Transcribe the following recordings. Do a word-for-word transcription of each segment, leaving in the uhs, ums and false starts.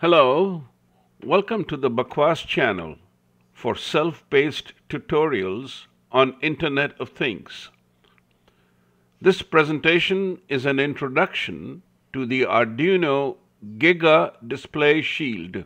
Hello, welcome to the Bakwas channel for self-paced tutorials on Internet of Things. This presentation is an introduction to the Arduino GIGA Display Shield.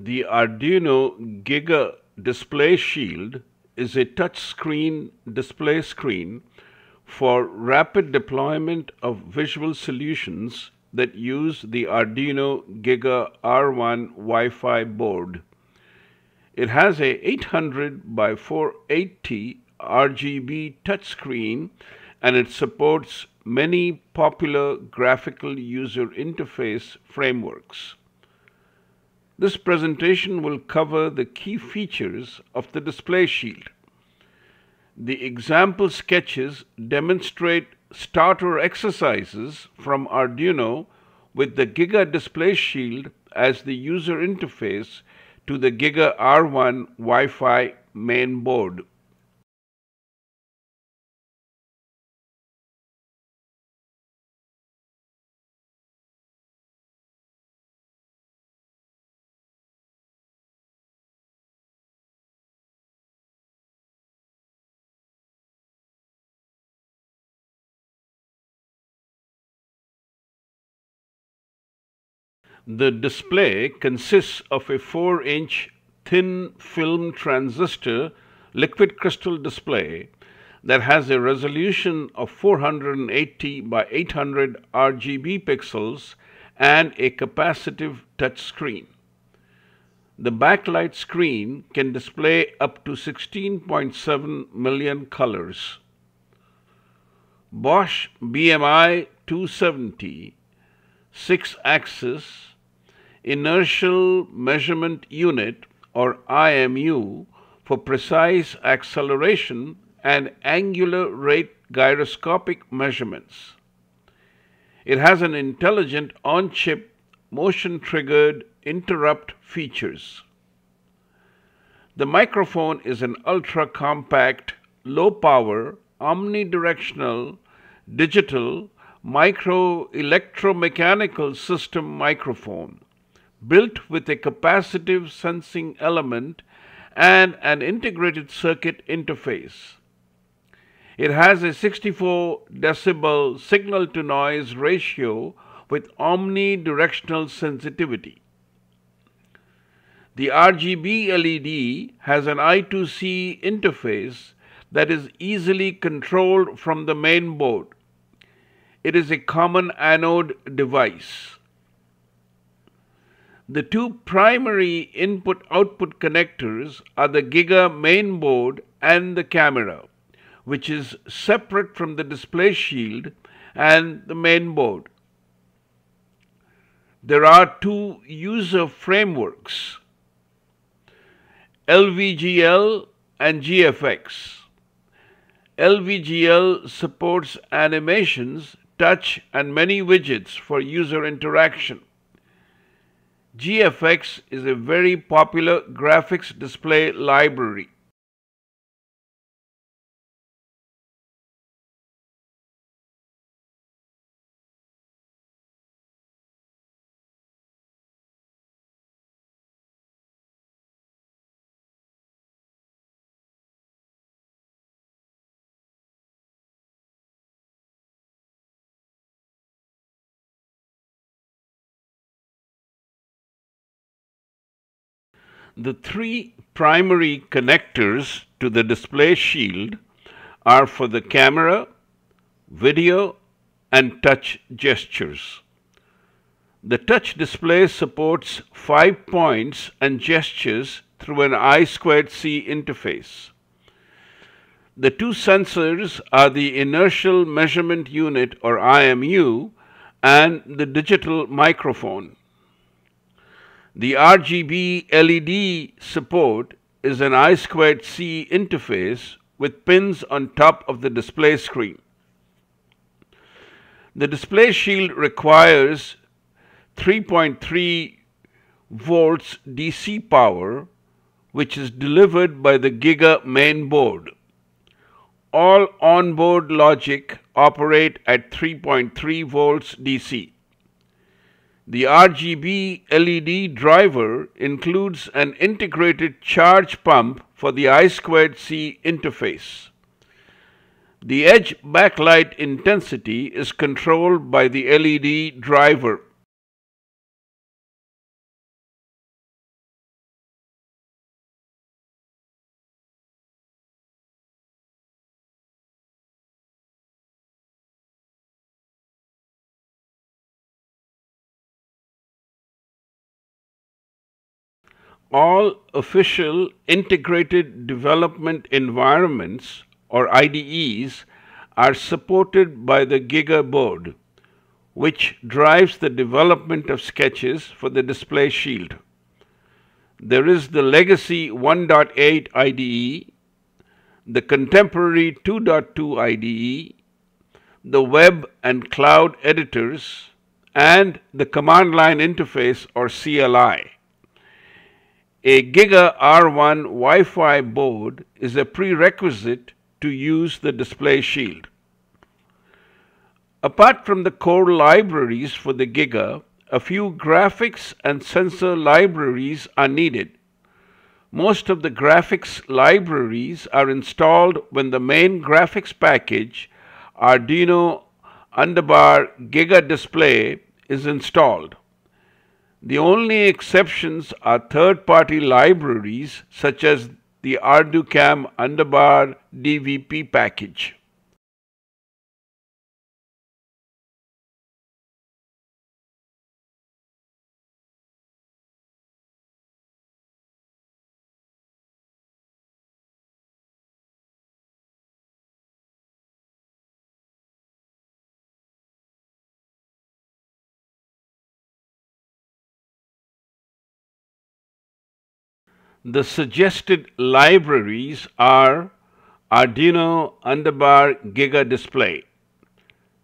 The Arduino GIGA Display Shield is a touchscreen display screen for rapid deployment of visual solutions that use the Arduino GIGA R one Wi-Fi board. It has a eight hundred by four eighty R G B touchscreen and it supports many popular graphical user interface frameworks. This presentation will cover the key features of the display shield. The example sketches demonstrate starter exercises from Arduino with the GIGA display shield as the user interface to the GIGA R one Wi-Fi main board. The display consists of a four inch thin film transistor liquid crystal display that has a resolution of four hundred eighty by eight hundred R G B pixels and a capacitive touchscreen. The backlight screen can display up to sixteen point seven million colors. Bosch B M I two seventy, six axis, inertial measurement unit or I M U for precise acceleration and angular rate gyroscopic measurements. It has an intelligent on-chip motion-triggered interrupt features. The microphone is an ultra-compact, low-power, omnidirectional, digital, micro-electromechanical system microphone, built with a capacitive sensing element and an integrated circuit interface. It has a sixty-four decibel signal-to-noise ratio with omnidirectional sensitivity. The R G B L E D has an I two C interface that is easily controlled from the main board. It is a common anode device. The two primary input-output connectors are the GIGA main board and the camera, which is separate from the display shield and the main board. There are two user frameworks, L V G L and G F X. L V G L supports animations, touch, and many widgets for user interaction. G F X is a very popular graphics display library. the three primary connectors to the display shield are for the camera, video, and touch gestures. The touch display supports five points and gestures through an I squared C interface. The two sensors are the inertial measurement unit or I M U and the digital microphone. The R G B L E D support is an I squared C interface with pins on top of the display screen. The display shield requires three point three volts D C power, which is delivered by the GIGA main board. All onboard logic operate at three point three volts D C. The R G B L E D driver includes an integrated charge pump for the I squared C interface. The edge backlight intensity is controlled by the L E D driver. All official integrated development environments or I D Es are supported by the GIGA board, which drives the development of sketches for the display shield. There is the legacy one point eight I D E, the contemporary two point two I D E, the web and cloud editors, and the command line interface or C L I. A GIGA R one Wi-Fi board is a prerequisite to use the display shield. Apart from the core libraries for the GIGA, a few graphics and sensor libraries are needed. Most of the graphics libraries are installed when the main graphics package Arduino underbar GIGA display is installed. The only exceptions are third-party libraries such as the ArduCam underbar D V P package. The suggested libraries are Arduino underbar GIGA display.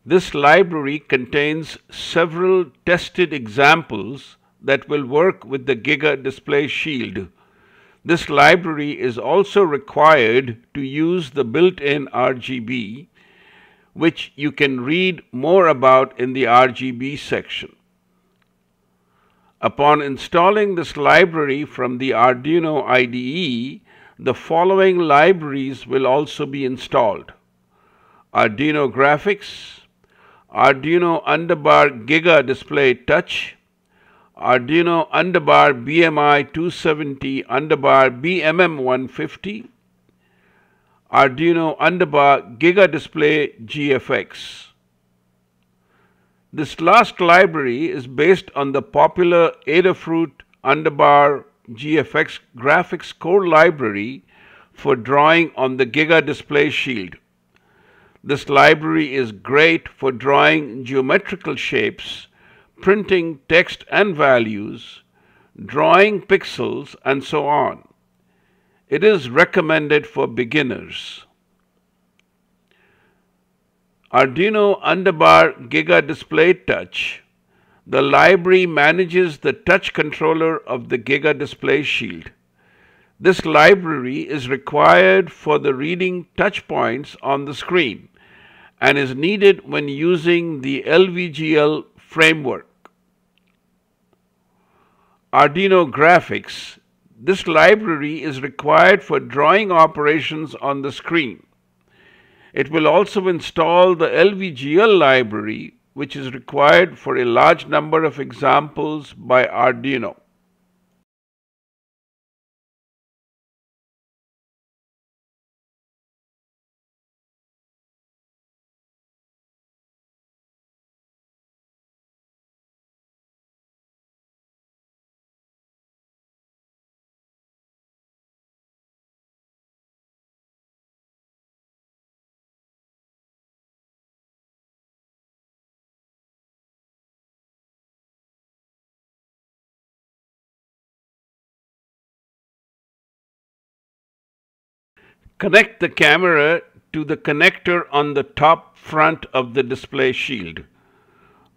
This library contains several tested examples that will work with the GIGA display shield. This library is also required to use the built-in R G B, which you can read more about in the R G B section. Upon installing this library from the Arduino I D E, the following libraries will also be installed: Arduino Graphics, Arduino underbar GIGA Display Touch, Arduino underbar B M I two seventy underbar B M M one fifty, Arduino underbar GIGA Display G F X. This last library is based on the popular Adafruit underbar G F X graphics core library for drawing on the GIGA display shield. This library is great for drawing geometrical shapes, printing text and values, drawing pixels, and so on. It is recommended for beginners. Arduino underbar GIGA Display Touch. The library manages the touch controller of the GIGA Display Shield. This library is required for the reading touch points on the screen and is needed when using the L V G L framework. Arduino Graphics. This library is required for drawing operations on the screen. It will also install the L V G L library, which is required for a large number of examples by Arduino. Connect the camera to the connector on the top front of the display shield.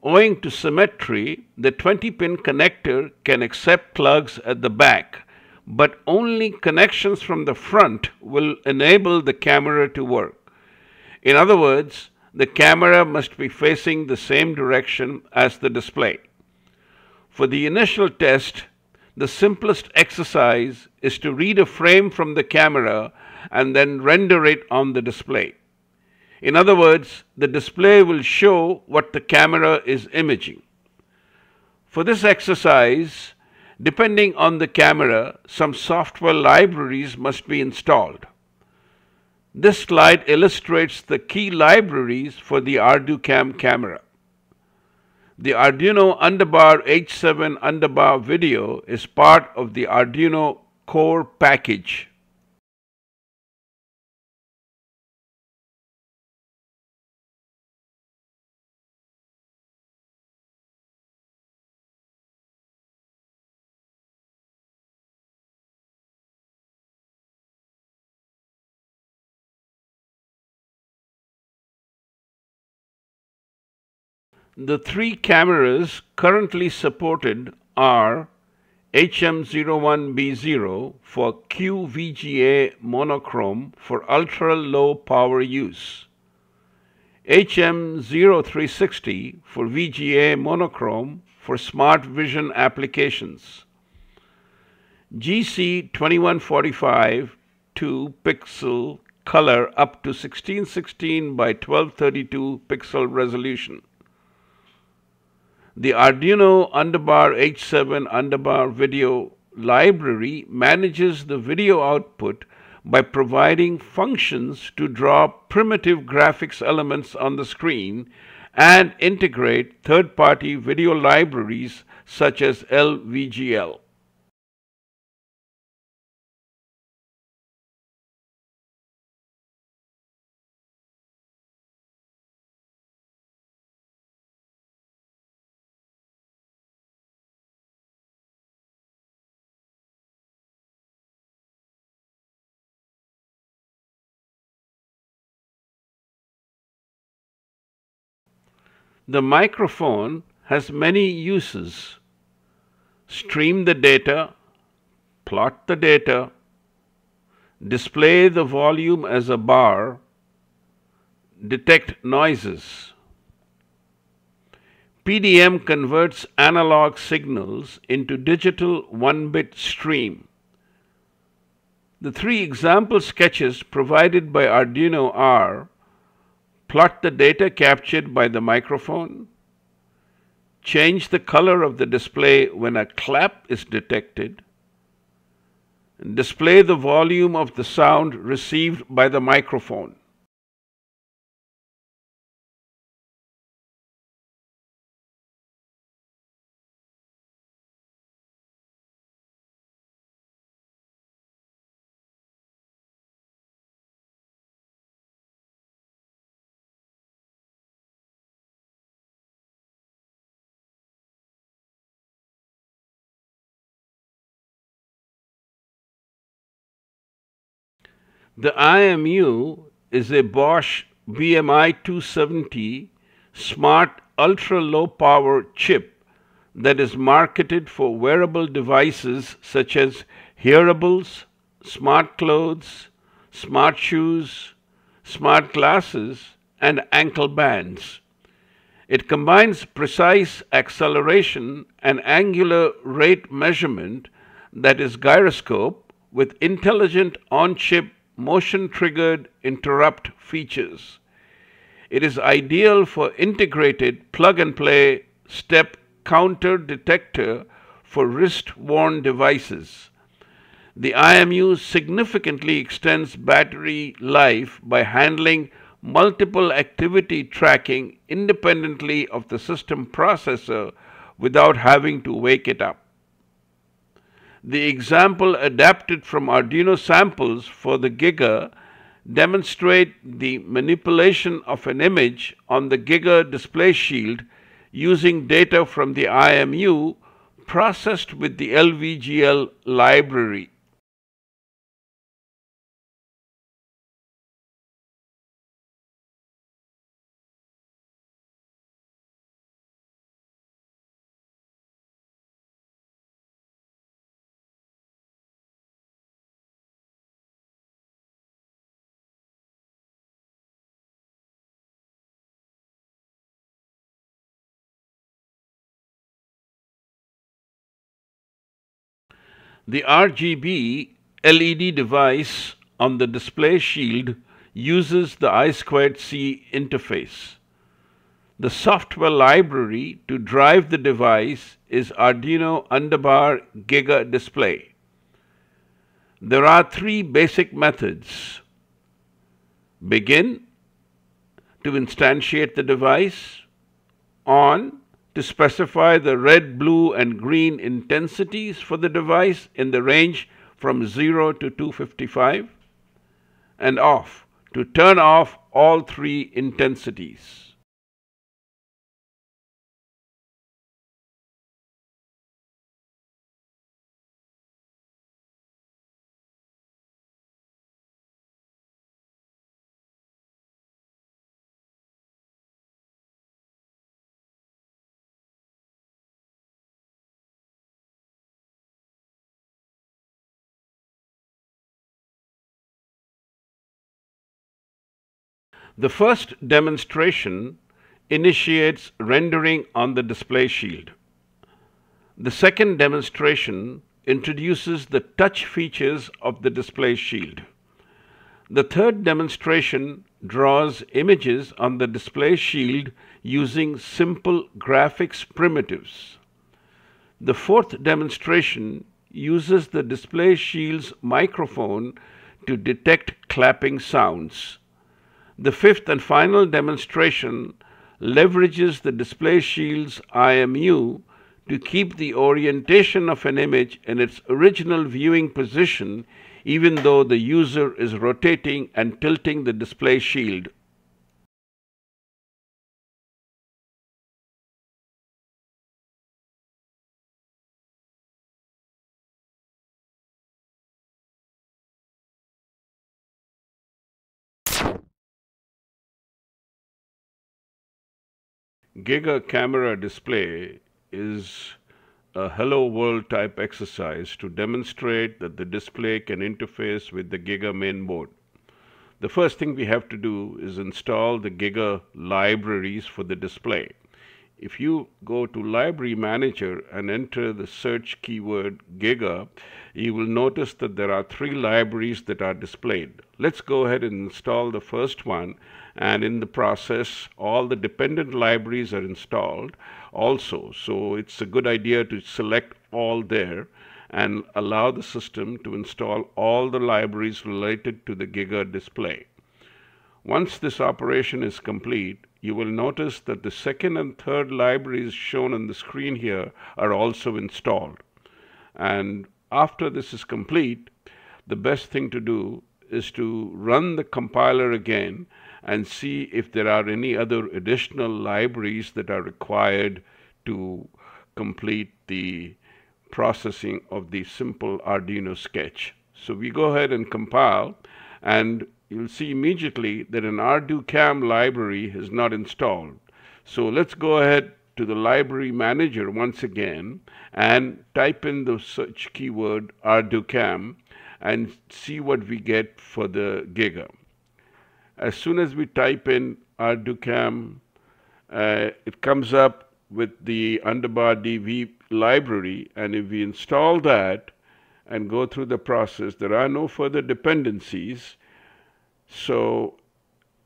Owing to symmetry, the twenty pin connector can accept plugs at the back, but only connections from the front will enable the camera to work. In other words, the camera must be facing the same direction as the display. For the initial test, the simplest exercise is to read a frame from the camera and then render it on the display. In other words, the display will show what the camera is imaging. For this exercise, depending on the camera, some software libraries must be installed. This slide illustrates the key libraries for the ArduCam camera. The Arduino underbar H seven underbar video is part of the Arduino core package. The three cameras currently supported are H M zero one B zero for Q V G A monochrome for ultra-low power use, H M zero three sixty for V G A monochrome for smart vision applications, G C twenty-one forty-five two pixel color up to sixteen sixteen by twelve thirty-two pixel resolution. The Arduino underbar H seven underbar video library manages the video output by providing functions to draw primitive graphics elements on the screen and integrate third-party video libraries such as L V G L. The microphone has many uses. Stream the data, plot the data, display the volume as a bar, detect noises. P D M converts analog signals into digital one-bit stream. The three example sketches provided by Arduino are: plot the data captured by the microphone, change the color of the display when a clap is detected, display the volume of the sound received by the microphone. The I M U is a Bosch B M I two seventy smart ultra-low power chip that is marketed for wearable devices such as hearables, smart clothes, smart shoes, smart glasses, and ankle bands. It combines precise acceleration and angular rate measurement, that is gyroscope, with intelligent on-chip motion-triggered interrupt features. It is ideal for integrated plug-and-play step counter detector for wrist-worn devices. The I M U significantly extends battery life by handling multiple activity tracking independently of the system processor without having to wake it up. The example adapted from Arduino samples for the GIGA demonstrate the manipulation of an image on the GIGA display shield using data from the I M U processed with the L V G L library. The R G B L E D device on the display shield uses the I squared C interface. The software library to drive the device is Arduino underbar GIGA Display. There are three basic methods: begin, to instantiate the device; on, to specify the red, blue and green intensities for the device in the range from zero to two fifty-five, and off, to turn off all three intensities. The first demonstration initiates rendering on the display shield. The second demonstration introduces the touch features of the display shield. The third demonstration draws images on the display shield using simple graphics primitives. The fourth demonstration uses the display shield's microphone to detect clapping sounds. The fifth and final demonstration leverages the display shield's I M U to keep the orientation of an image in its original viewing position, even though the user is rotating and tilting the display shield. GIGA camera display is a hello world type exercise to demonstrate that the display can interface with the GIGA main board. The first thing we have to do is install the GIGA libraries for the display. If you go to Library Manager and enter the search keyword GIGA, you will notice that there are three libraries that are displayed. Let's go ahead and install the first one, and in the process all the dependent libraries are installed also. So it's a good idea to select all there and allow the system to install all the libraries related to the GIGA display. Once this operation is complete, you will notice that the second and third libraries shown on the screen here are also installed. And after this is complete, the best thing to do is to run the compiler again and see if there are any other additional libraries that are required to complete the processing of the simple Arduino sketch. So we go ahead and compile, and you'll see immediately that an ArduCam library is not installed. So let's go ahead to the Library Manager once again and type in the search keyword ArduCam and see what we get for the GIGA. As soon as we type in ArduCam, uh, it comes up with the underbar D V library, and if we install that and go through the process, there are no further dependencies. So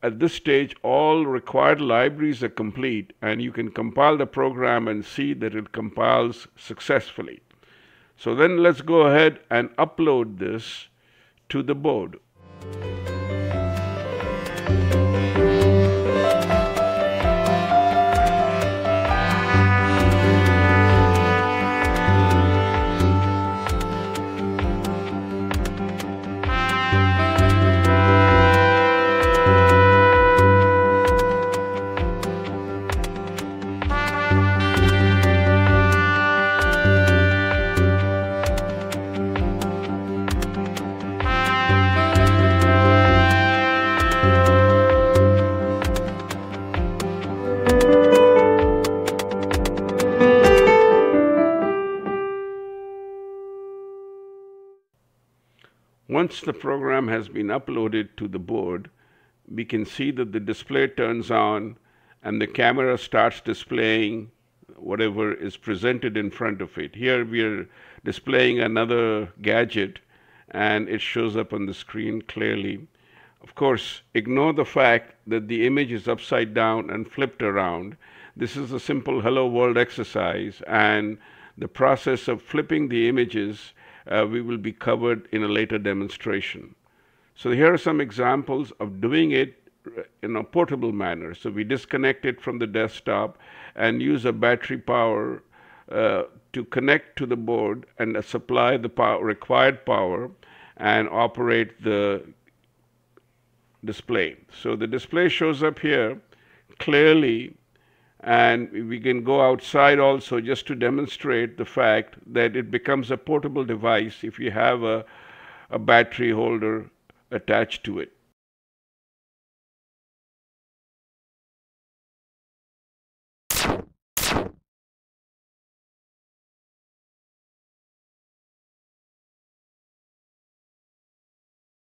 at this stage all required libraries are complete, and you can compile the program and see that it compiles successfully. So then let's go ahead and upload this to the board. Once the program has been uploaded to the board, we can see that the display turns on and the camera starts displaying whatever is presented in front of it. Here we are displaying another gadget and it shows up on the screen clearly. Of course, ignore the fact that the image is upside down and flipped around. This is a simple hello world exercise, and the process of flipping the images uh, we will be covered in a later demonstration. So here are some examples of doing it in a portable manner. So we disconnect it from the desktop and use a battery power uh, to connect to the board and uh, supply the power, required power, and operate the display. So the display shows up here clearly, and we can go outside also just to demonstrate the fact that it becomes a portable device if you have a, a battery holder attached to it.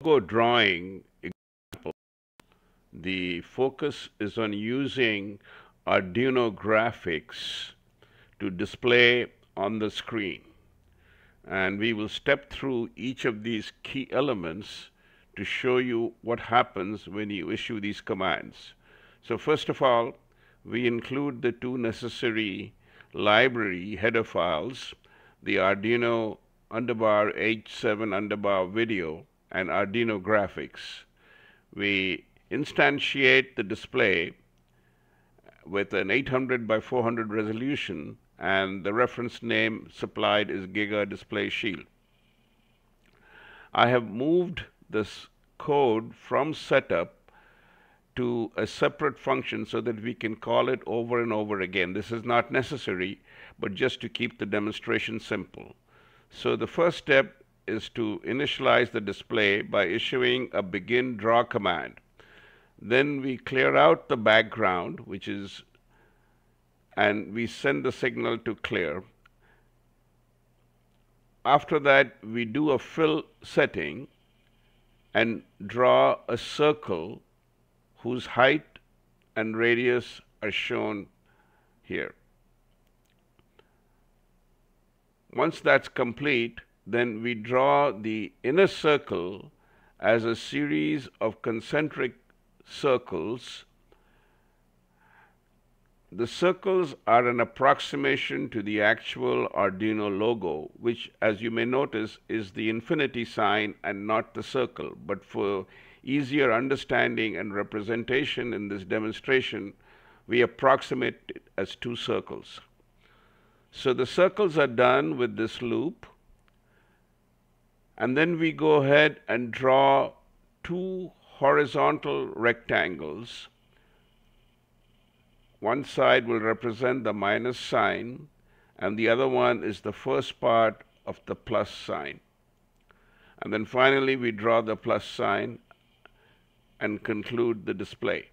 Logo drawing example. The focus is on using Arduino graphics to display on the screen, and we will step through each of these key elements to show you what happens when you issue these commands. So first of all, we include the two necessary library header files, the Arduino underbar H seven underbar video and Arduino graphics. We instantiate the display with an eight hundred by four hundred resolution, and the reference name supplied is GIGA Display Shield. I have moved this code from setup to a separate function so that we can call it over and over again. This is not necessary, but just to keep the demonstration simple. So the first step is to initialize the display by issuing a begin draw command. Then we clear out the background, which is, and we send the signal to clear. After that, we do a fill setting and draw a circle whose height and radius are shown here. Once that's complete, then we draw the inner circle as a series of concentric circles. The circles are an approximation to the actual Arduino logo, which, as you may notice, is the infinity sign and not the circle. But for easier understanding and representation in this demonstration, we approximate it as two circles. So the circles are done with this loop, and then we go ahead and draw two horizontal rectangles. One side will represent the minus sign, and the other one is the first part of the plus sign. And then finally we draw the plus sign and conclude the display.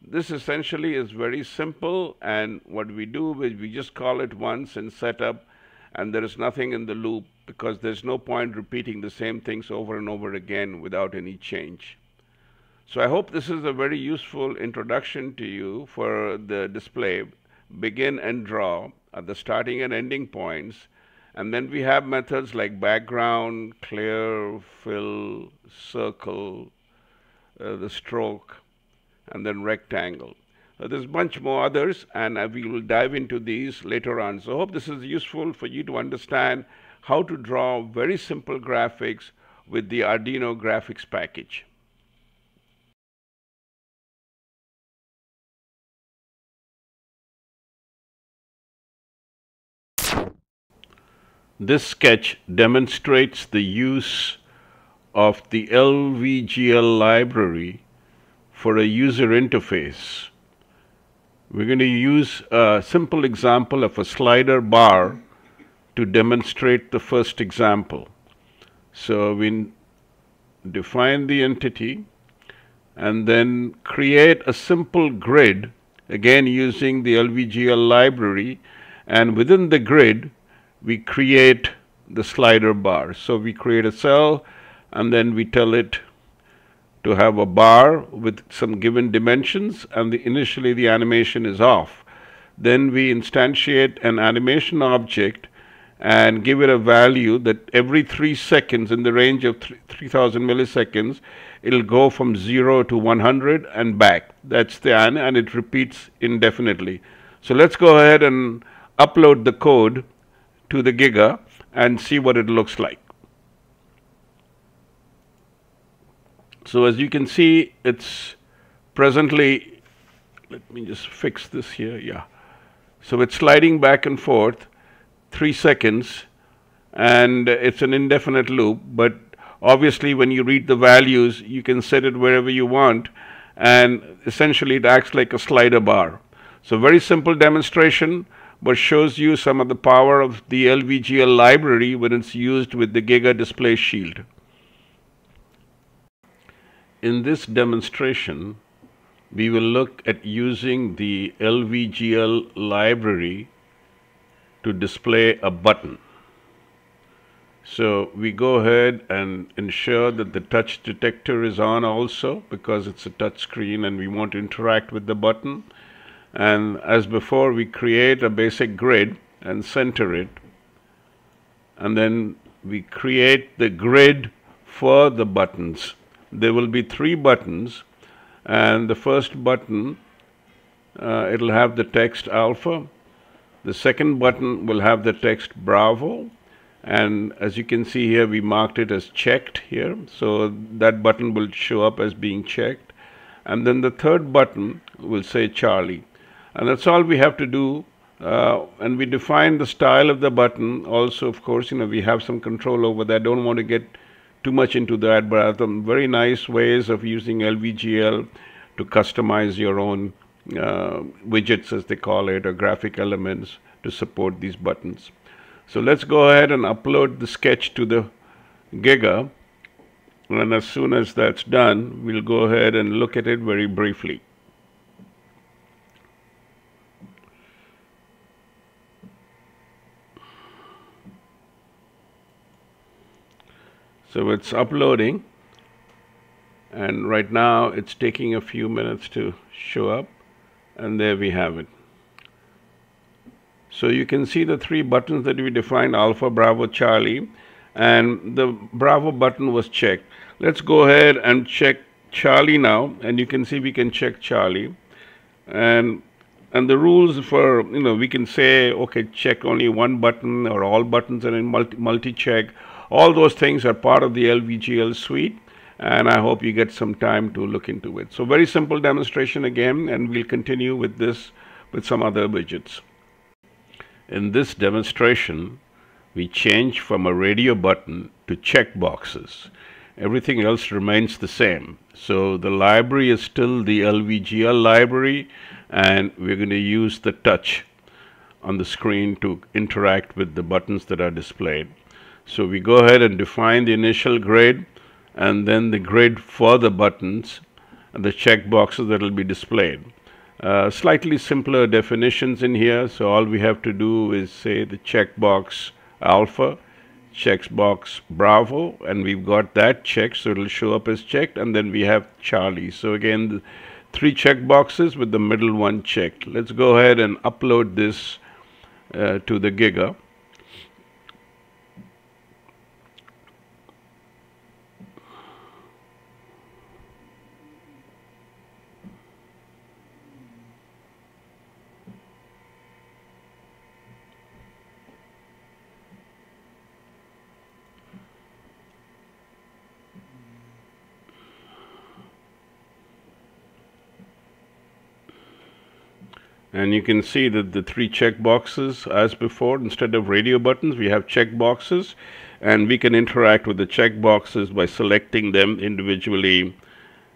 This essentially is very simple, and what we do is we just call it once in setup, and there is nothing in the loop, because there's no point repeating the same things over and over again without any change. So I hope this is a very useful introduction to you for the display, begin and draw at the starting and ending points, and then we have methods like background, clear, fill, circle, uh, the stroke, and then rectangle. Uh, there's much more others, and uh, we will dive into these later on. So I hope this is useful for you to understand how to draw very simple graphics with the Arduino graphics package. This sketch demonstrates the use of the L V G L library for a user interface. We're going to use a simple example of a slider bar to demonstrate the first example. So we define the entity and then create a simple grid, again using the L V G L library, and within the grid we create the slider bar. So we create a cell and then we tell it to have a bar with some given dimensions, and the, initially the animation is off. Then we instantiate an animation object and give it a value that every three seconds, in the range of three thousand milliseconds, it'll go from zero to one hundred and back. That's the an, and it repeats indefinitely. So let's go ahead and upload the code to the Giga and see what it looks like. So as you can see, it's presently, let me just fix this here, yeah. So it's sliding back and forth three seconds, and it's an indefinite loop, but obviously when you read the values, you can set it wherever you want, and essentially it acts like a slider bar. So very simple demonstration, but shows you some of the power of the L V G L library when it's used with the Giga Display Shield. In this demonstration, we will look at using the L V G L library to display a button. So we go ahead and ensure that the touch detector is on also, because it's a touch screen and we want to interact with the button. And as before, we create a basic grid and center it. And then we create the grid for the buttons. There will be three buttons, and the first button, uh, it'll have the text alpha. The second button will have the text Bravo, and as you can see here, we marked it as checked here, so that button will show up as being checked. And then the third button will say Charlie, and that's all we have to do. Uh, and we define the style of the button also, of course, you know, we have some control over that. I don't want to get too much into that, but are some very nice ways of using L V G L to customize your own Uh, widgets, as they call it, or graphic elements to support these buttons. So let's go ahead and upload the sketch to the Giga, and as soon as that's done, we'll go ahead and look at it very briefly. So it's uploading, and right now it's taking a few minutes to show up. And there we have it. So you can see the three buttons that we defined, Alpha, Bravo, Charlie, and the Bravo button was checked. Let's go ahead and check Charlie now, and you can see we can check Charlie. And and the rules for, you know, we can say, okay, check only one button, or all buttons are in multi, multi-check. All those things are part of the L V G L suite. And I hope you get some time to look into it. So very simple demonstration again, and we'll continue with this with some other widgets. In this demonstration, we change from a radio button to check boxes. Everything else remains the same. So the library is still the L V G L library, and we're going to use the touch on the screen to interact with the buttons that are displayed. So we go ahead and define the initial grid, and then the grid for the buttons and the check boxes that will be displayed. Uh, slightly simpler definitions in here, so all we have to do is say the checkbox alpha, checkbox Bravo, and we've got that checked, so it'll show up as checked, and then we have Charlie. So again, the three check boxes with the middle one checked. Let's go ahead and upload this uh, to the Giga. And you can see that the three check boxes, as before, instead of radio buttons, we have check boxes, and we can interact with the check boxes by selecting them individually.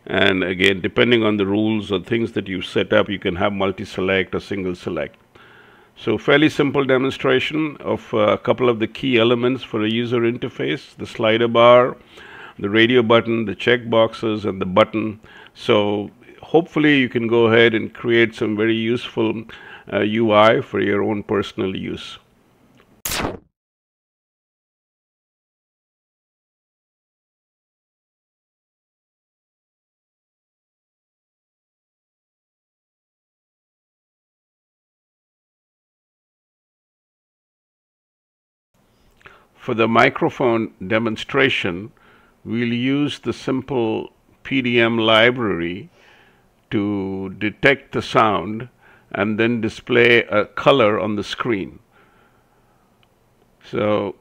And again, depending on the rules or things that you set up, you can have multi-select or single select. So fairly simple demonstration of a couple of the key elements for a user interface, the slider bar, the radio button, the check boxes, and the button. So hopefully you can go ahead and create some very useful uh, U I for your own personal use. For the microphone demonstration, we'll use the simple P D M library to detect the sound and then display a color on the screen. So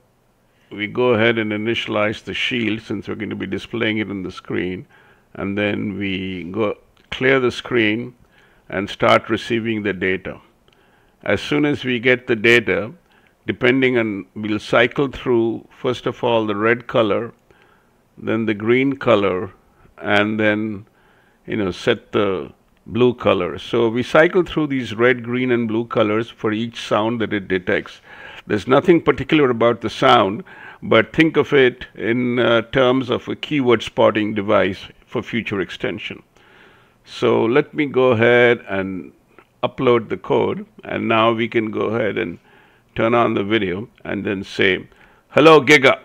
we go ahead and initialize the shield, since we're going to be displaying it on the screen, and then we go clear the screen and start receiving the data. As soon as we get the data, depending on, we'll cycle through first of all the red color, then the green color, and then you know set the blue color. So we cycle through these red, green, and blue colors for each sound that it detects. There's nothing particular about the sound, but think of it in uh, terms of a keyword spotting device for future extension. So let me go ahead and upload the code, and now we can go ahead and turn on the video and then say, "Hello, Giga,"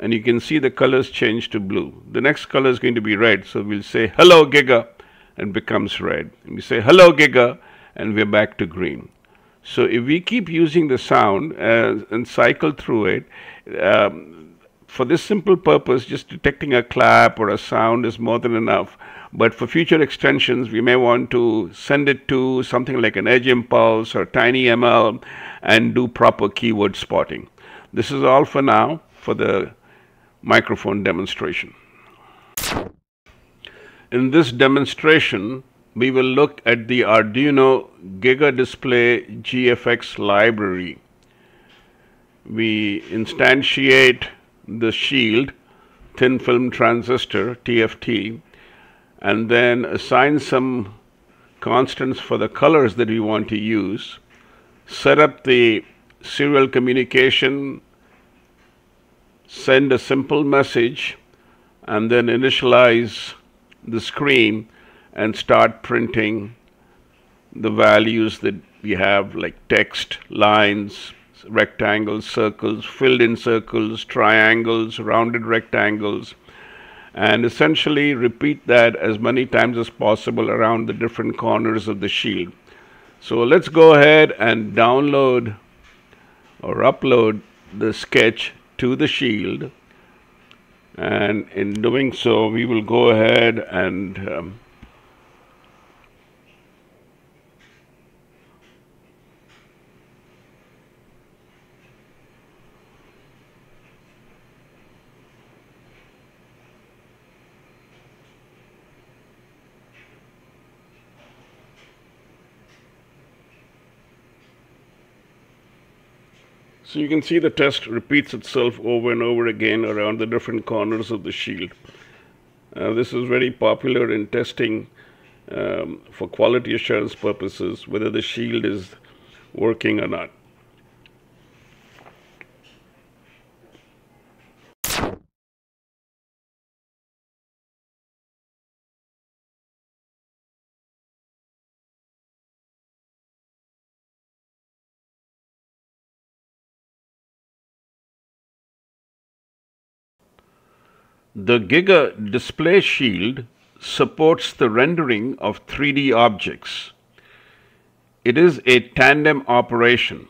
and you can see the colors change to blue. The next color is going to be red, so we'll say, "Hello, Giga," and becomes red. And we say, "Hello, Giga," and we're back to green. So if we keep using the sound uh, and cycle through it, um, for this simple purpose, just detecting a clap or a sound is more than enough. But for future extensions, we may want to send it to something like an Edge Impulse or Tiny M L and do proper keyword spotting. This is all for now for the microphone demonstration. In this demonstration, we will look at the Arduino GIGA Display G F X library. We instantiate the shield, thin film transistor, T F T, and then assign some constants for the colors that we want to use, set up the serial communication, send a simple message, and then initialize the screen and start printing the values that we have, like text, lines, rectangles, circles, filled in circles, triangles, rounded rectangles, and essentially repeat that as many times as possible around the different corners of the shield. So let's go ahead and download or upload the sketch to the shield, and in doing so we will go ahead and um, so you can see the test repeats itself over and over again around the different corners of the shield. Uh, this is very popular in testing um, for quality assurance purposes, whether the shield is working or not. The GIGA Display Shield supports the rendering of three D objects. It is a tandem operation.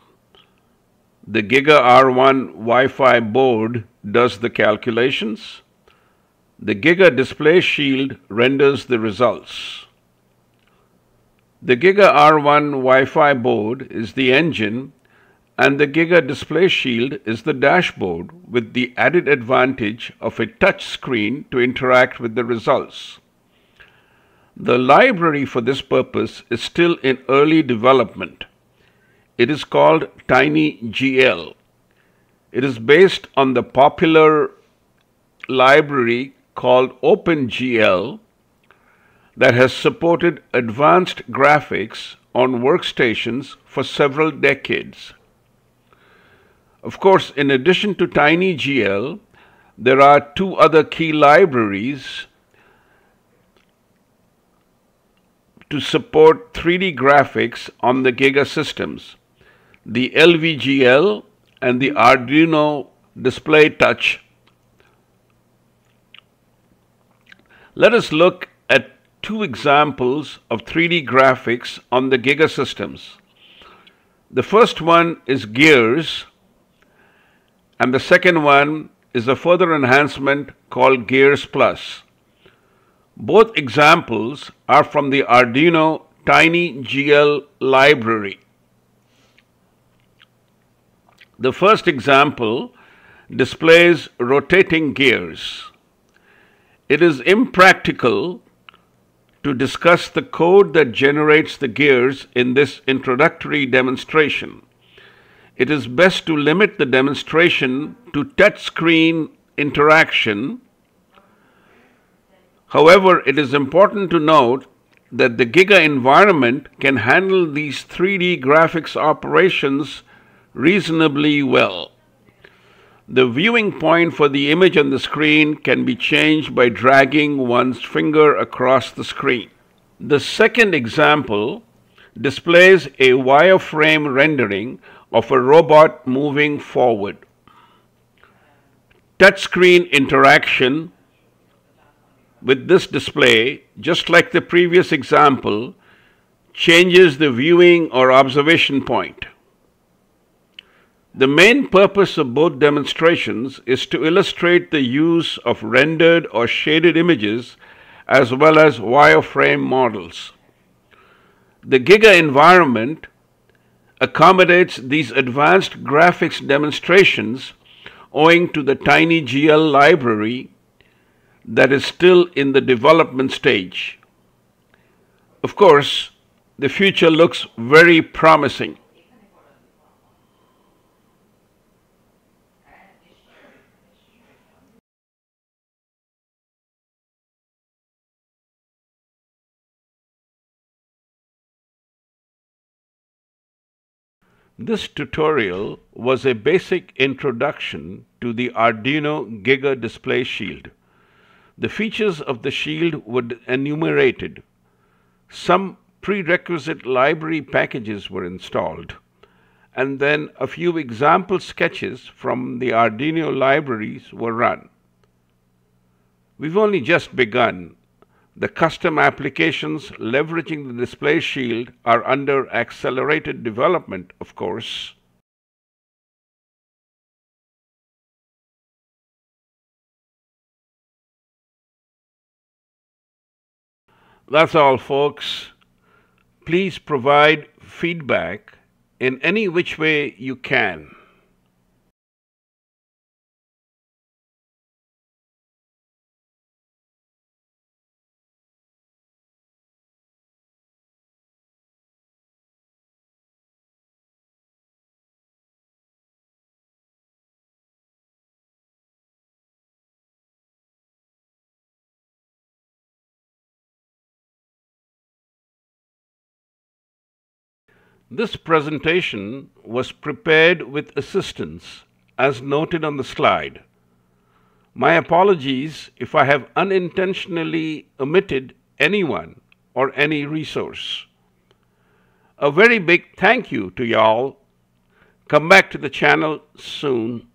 The GIGA R one Wi-Fi board does the calculations. The GIGA Display Shield renders the results. The GIGA R one Wi-Fi board is the engine, and the GIGA Display Shield is the dashboard, with the added advantage of a touch screen to interact with the results. The library for this purpose is still in early development. It is called TinyGL. It is based on the popular library called OpenGL that has supported advanced graphics on workstations for several decades. Of course, in addition to TinyGL, there are two other key libraries to support three D graphics on the GIGA systems, the L V G L and the Arduino Display Touch. Let us look at two examples of three D graphics on the GIGA systems. The first one is gears, And the second one is a further enhancement called Gears Plus. Both examples are from the Arduino TinyGL library. The first example displays rotating gears. It is impractical to discuss the code that generates the gears in this introductory demonstration. It is best to limit the demonstration to touchscreen interaction. However, it is important to note that the GIGA environment can handle these three D graphics operations reasonably well. The viewing point for the image on the screen can be changed by dragging one's finger across the screen. The second example displays a wireframe rendering of a robot moving forward. Touchscreen interaction with this display, just like the previous example, changes the viewing or observation point. The main purpose of both demonstrations is to illustrate the use of rendered or shaded images as well as wireframe models. The GIGA environment accommodates these advanced graphics demonstrations owing to the TinyGL library that is still in the development stage. Of course, the future looks very promising. This tutorial was a basic introduction to the Arduino GIGA Display Shield. The features of the shield were enumerated. Some prerequisite library packages were installed, and then a few example sketches from the Arduino libraries were run. We've only just begun. The custom applications leveraging the display shield are under accelerated development, of course. That's all, folks. Please provide feedback in any which way you can. This presentation was prepared with assistance, as noted on the slide. My apologies if I have unintentionally omitted anyone or any resource. A very big thank you to y'all. Come back to the channel soon.